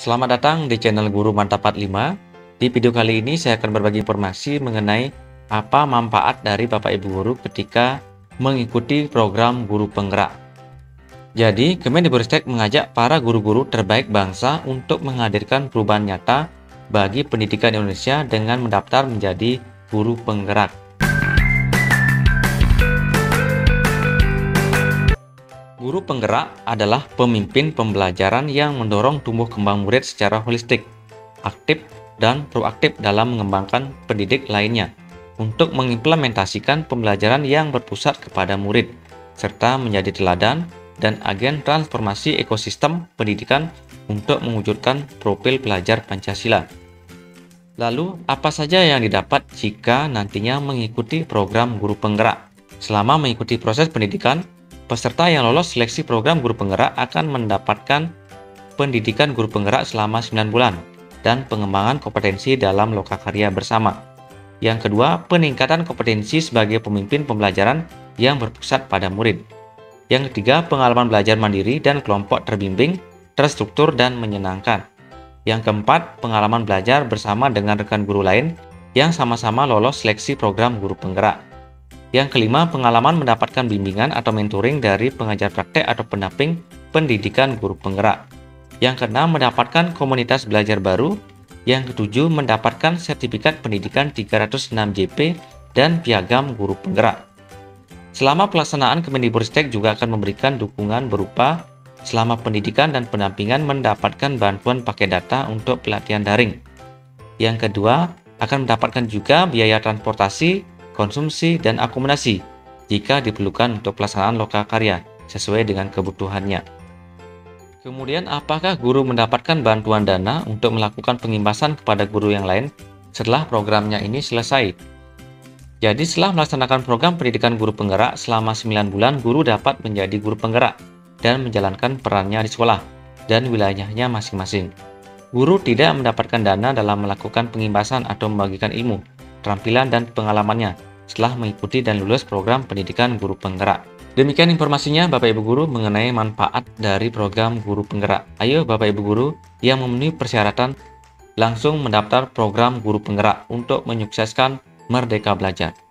Selamat datang di channel Guru Mantap 5. Di video kali ini saya akan berbagi informasi mengenai apa manfaat dari Bapak Ibu Guru ketika mengikuti program Guru Penggerak. Jadi, Kemendikbudristek mengajak para guru-guru terbaik bangsa untuk menghadirkan perubahan nyata bagi pendidikan Indonesia dengan mendaftar menjadi guru penggerak. Guru penggerak adalah pemimpin pembelajaran yang mendorong tumbuh kembang murid secara holistik, aktif, dan proaktif dalam mengembangkan pendidik lainnya untuk mengimplementasikan pembelajaran yang berpusat kepada murid, serta menjadi teladan dan agen transformasi ekosistem pendidikan untuk mewujudkan profil pelajar Pancasila. Lalu, apa saja yang didapat jika nantinya mengikuti program guru penggerak? Selama mengikuti proses pendidikan, peserta yang lolos seleksi program guru penggerak akan mendapatkan pendidikan guru penggerak selama 9 bulan dan pengembangan kompetensi dalam lokakarya bersama. Yang kedua, peningkatan kompetensi sebagai pemimpin pembelajaran yang berpusat pada murid. Yang ketiga, pengalaman belajar mandiri dan kelompok terbimbing, terstruktur dan menyenangkan. Yang keempat, pengalaman belajar bersama dengan rekan guru lain yang sama-sama lolos seleksi program guru penggerak. Yang kelima, pengalaman mendapatkan bimbingan atau mentoring dari pengajar praktek atau pendamping pendidikan guru penggerak. Yang keenam, mendapatkan komunitas belajar baru. Yang ketujuh, mendapatkan sertifikat pendidikan 306 JP dan piagam guru penggerak. Selama pelaksanaan, Kemendikbudristek juga akan memberikan dukungan berupa selama pendidikan dan pendampingan mendapatkan bantuan paket data untuk pelatihan daring. Yang kedua, akan mendapatkan juga biaya transportasi, konsumsi, dan akomodasi jika diperlukan untuk pelaksanaan lokakarya sesuai dengan kebutuhannya. Kemudian, apakah guru mendapatkan bantuan dana untuk melakukan pengimbasan kepada guru yang lain setelah programnya ini selesai? Jadi, setelah melaksanakan program pendidikan guru penggerak selama 9 bulan, guru dapat menjadi guru penggerak dan menjalankan perannya di sekolah dan wilayahnya masing-masing. Guru tidak mendapatkan dana dalam melakukan pengimbasan atau membagikan ilmu, keterampilan, dan pengalamannya setelah mengikuti dan lulus program pendidikan guru penggerak. Demikian informasinya Bapak Ibu Guru mengenai manfaat dari program guru penggerak. Ayo Bapak Ibu Guru yang memenuhi persyaratan langsung mendaftar program guru penggerak untuk menyukseskan Merdeka Belajar.